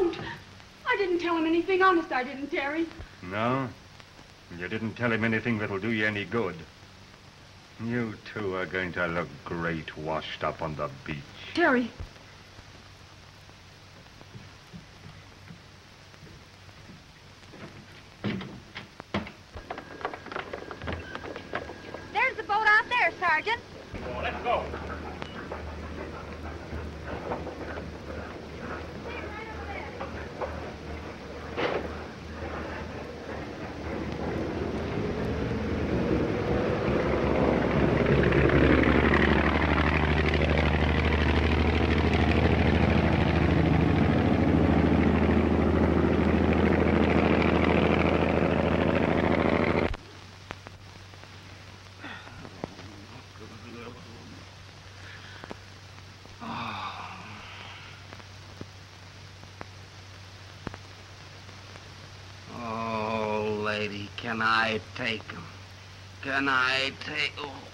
don't. I didn't tell him anything. Honest, I didn't, Terry. No? You didn't tell him anything that'll do you any good. You two are going to look great washed up on the beach. Terry. There's the boat out there, Sergeant. Oh, let's go. Can I take him? Can I take... Oh.